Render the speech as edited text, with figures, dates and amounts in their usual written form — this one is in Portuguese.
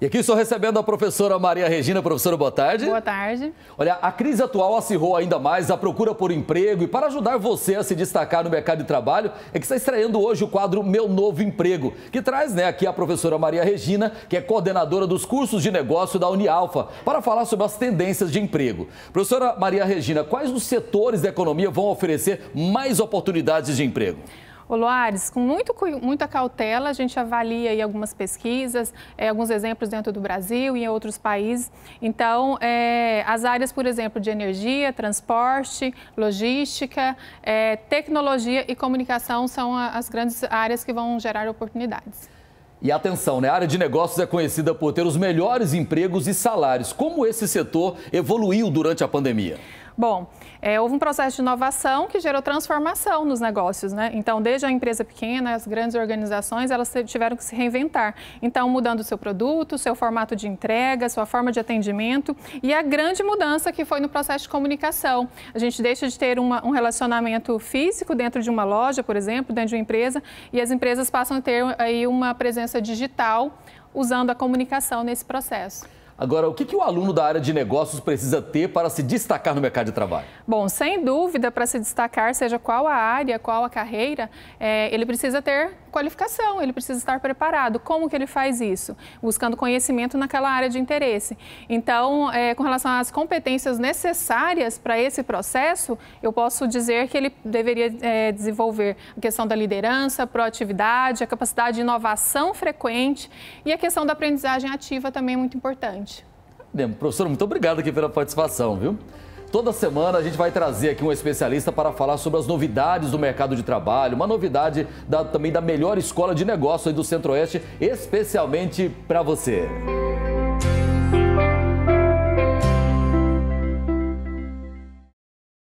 E aqui estou recebendo a professora Maria Regina. Professora, boa tarde. Boa tarde. Olha, a crise atual acirrou ainda mais a procura por emprego e para ajudar você a se destacar no mercado de trabalho é que está estreando hoje o quadro Meu Novo Emprego, que traz aqui a professora Maria Regina, que é coordenadora dos cursos de negócio da UniAlfa, para falar sobre as tendências de emprego. Professora Maria Regina, quais os setores da economia vão oferecer mais oportunidades de emprego? Ô Loares, com muita cautela, a gente avalia aí algumas pesquisas, alguns exemplos dentro do Brasil e em outros países. Então, as áreas, por exemplo, de energia, transporte, logística, tecnologia e comunicação são as grandes áreas que vão gerar oportunidades. E atenção, né? A área de negócios é conhecida por ter os melhores empregos e salários. Como esse setor evoluiu durante a pandemia? Bom, houve um processo de inovação que gerou transformação nos negócios, né? Então, desde a empresa pequena, as grandes organizações, elas tiveram que se reinventar. Então, mudando o seu produto, seu formato de entrega, sua forma de atendimento e a grande mudança que foi no processo de comunicação. A gente deixa de ter um relacionamento físico dentro de uma loja, por exemplo, dentro de uma empresa, e as empresas passam a ter aí uma presença digital usando a comunicação nesse processo. Agora, o que o aluno da área de negócios precisa ter para se destacar no mercado de trabalho? Bom, sem dúvida, para se destacar, seja qual a área, qual a carreira, ele precisa ter qualificação, ele precisa estar preparado. Como que ele faz isso? Buscando conhecimento naquela área de interesse. Então, com relação às competências necessárias para esse processo, eu posso dizer que ele deveria desenvolver a questão da liderança, proatividade, a capacidade de inovação frequente e a questão da aprendizagem ativa também é muito importante. Professora, muito obrigado aqui pela participação, viu? Toda semana a gente vai trazer aqui um especialista para falar sobre as novidades do mercado de trabalho, uma novidade também da melhor escola de negócio aí do Centro-Oeste, especialmente para você.